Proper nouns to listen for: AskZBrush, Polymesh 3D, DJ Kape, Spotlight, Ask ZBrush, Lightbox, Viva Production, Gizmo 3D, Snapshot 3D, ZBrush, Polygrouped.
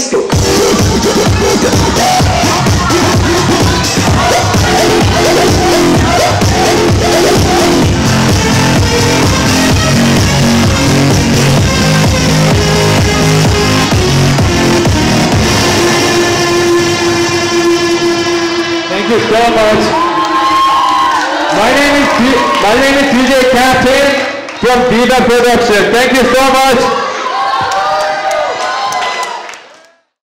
let's go. Thank you so much. My name is DJ Kape from Viva Production. Thank you so much.